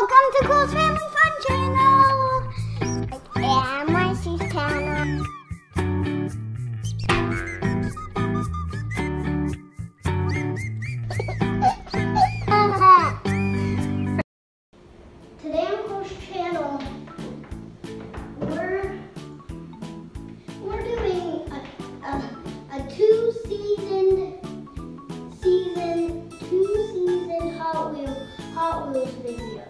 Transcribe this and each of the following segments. Welcome to Cool's Family Fun Channel! I am Macy's channel. Today on Cool's channel, we're doing a two-season Hot Wheels video.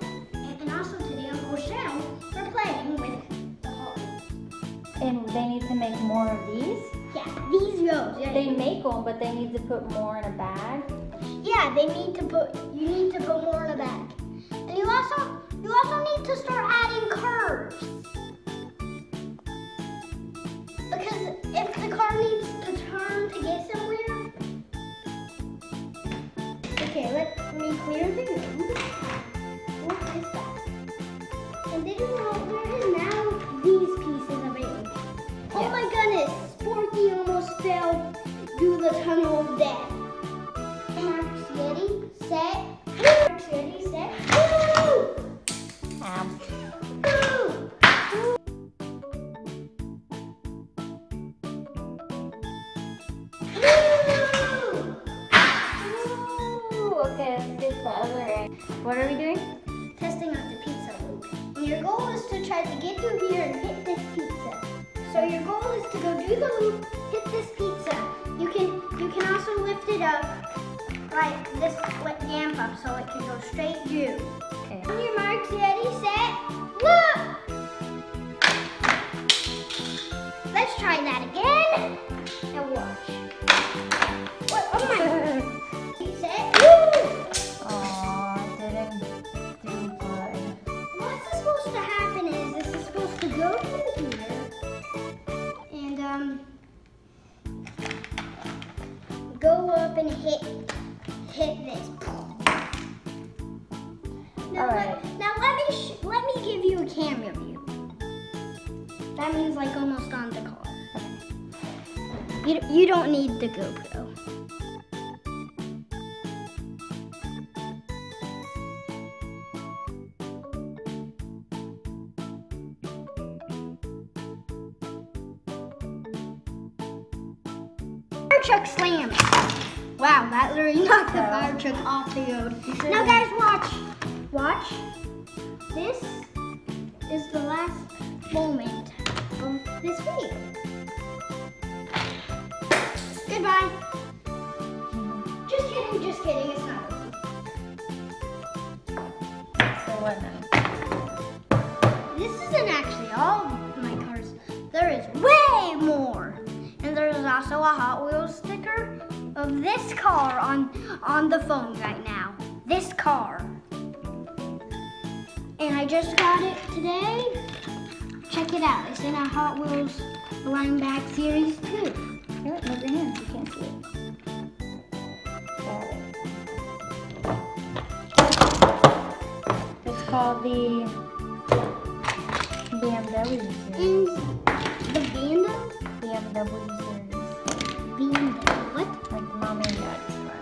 And also today on Cool's channel, we're playing with the Hot Wheels. And they need to make more of these? Yeah, these rows. Yeah, they make them, but they need to put more in a bag? Yeah, you need to put more in a bag. And you also need to start adding curves. Because if the car needs to turn to get somewhere. Okay, let me clear the room. What is that? And then there is now these pieces of it. Oh my goodness, Sporky almost fell through the tunnel of death. Mark's ready, set. Mark's ready, set. Woo! Okay, let's get the other end. What are we doing? Testing out the pizza loop. And your goal is to try to get through here and hit this pizza. So your goal is to go through the loop, hit this pizza. You can also lift it up like this ramp up so it can go straight through. Okay. On your marks, ready, set, look! Let's try that again. Now watch. Oh my God. Go up and hit this. Now, let me give you a camera view. That means like almost on the car. Okay. You don't need the GoPro. Truck slam. Wow, that literally knocked the fire truck off the road. Now guys, watch. Watch. This is the last moment of this video. Goodbye. Just kidding, it's not. So what now? This isn't actually all of my cars. There is way more. And there's also a Hot Wheels sticker of this car on the phone right now. This car. And I just got it today. Check it out. It's in a Hot Wheels blind bag series 2. Here, move your hands. You can't see it. It's called the BMW series. The BMW? BMW series. BMW, what? Like Mom and Dad's car.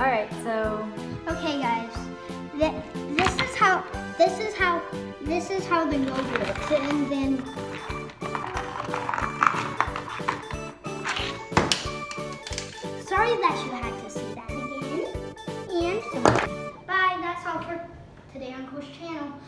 All right, so. Okay, guys. This is how the logo looks, and then. Sorry that you had to see that again. And bye. That's all for today on Cool's channel.